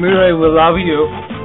Mirai will love you.